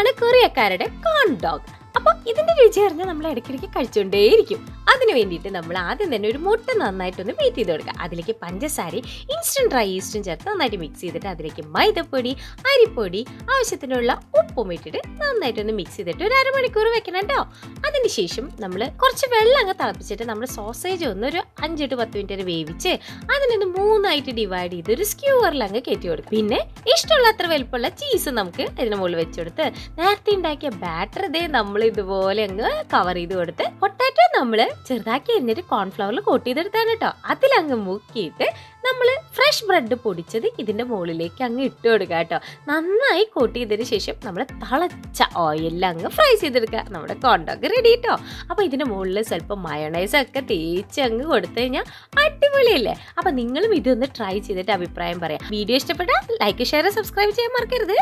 ഇതാണ് കൊറിയക്കാരുടെ കോൺ ഡോഗ്. അപ്പോൾ ഇതിൻ്റെ രുചി അറിഞ്ഞാൽ നമ്മൾ ഇടയ്ക്കിടയ്ക്ക് കഴിച്ചുകൊണ്ടേയിരിക്കും. അതിന് വേണ്ടിയിട്ട് നമ്മൾ ആദ്യം തന്നെ ഒരു മുട്ട നന്നായിട്ടൊന്ന് ബീറ്റ് ചെയ്ത് കൊടുക്കുക. അതിലേക്ക് പഞ്ചസാരയും ഇൻസ്റ്റൻറ്റ് ഡ്രൈ ഈസ്റ്റും ചേർത്ത് നന്നായിട്ട് മിക്സ് ചെയ്തിട്ട് അതിലേക്ക് മൈദപ്പൊടി, അരിപ്പൊടി, ആവശ്യത്തിനുള്ള ഉപ്പും ഇട്ടിട്ട് നന്നായിട്ടൊന്ന് മിക്സ് ചെയ്തിട്ട് ഒരു അരമണിക്കൂർ വെക്കണം കേട്ടോ. അതിനുശേഷം നമ്മൾ കുറച്ച് വെള്ളം അങ്ങ് തിളപ്പിച്ചിട്ട് നമ്മൾ സോസേജ് ഒന്ന് ഒരു 5 to 10 മിനിറ്റ് വേവിച്ച് അതിനൊന്ന് 3 ആയിട്ട് ഡിവൈഡ് ചെയ്ത് ഒരു സ്ക്യൂവറിൽ അങ്ങ് കയറ്റി കൊടുക്കുക. പിന്നെ ഇഷ്ടമുള്ള അത്ര വലുപ്പമുള്ള ചീസ് നമുക്ക് അതിന് മുകളിൽ വെച്ച് കൊടുത്ത് നേരത്തെ ഉണ്ടാക്കിയ ബാറ്റർ ഇതേ നമ്മൾ ഇതുപോലെ അങ്ങ് കവർ ചെയ്ത് കൊടുത്ത് പൊട്ടാറ്റോ നമ്മൾ ചെറുതാക്കി എറിഞ്ഞിട്ട് കോൺഫ്ലവറിൽ കോട്ട് ചെയ്തെടുത്താണ് കേട്ടോ. അതിലങ്ങ് മുക്കിയിട്ട് നമ്മൾ ഫ്രഷ് ബ്രെഡ് പൊടിച്ചത് ഇതിൻ്റെ മുകളിലേക്ക് അങ്ങ് ഇട്ട് കൊടുക്കുക കേട്ടോ. നന്നായി കോട്ട് ചെയ്തതിന് ശേഷം നമ്മൾ തളച്ച ഓയിലിൽ അങ്ങ് ഫ്രൈ ചെയ്തെടുക്കുക. നമ്മുടെ കോൺഡോഗ് റെഡി കേട്ടോ. അപ്പോൾ ഇതിൻ്റെ മുകളിൽ സ്വല്പം മയോണൈസൊക്കെ തേച്ച് അങ്ങ് കൊടുത്തു കഴിഞ്ഞാൽ അടിപൊളിയല്ലേ. അപ്പോൾ നിങ്ങളും ഇതൊന്ന് ട്രൈ ചെയ്തിട്ട് അഭിപ്രായം പറയാം. വീഡിയോ ഇഷ്ടപ്പെട്ടാൽ ലൈക്ക്, ഷെയർ, സബ്സ്ക്രൈബ് ചെയ്യാൻ മറക്കരുത്.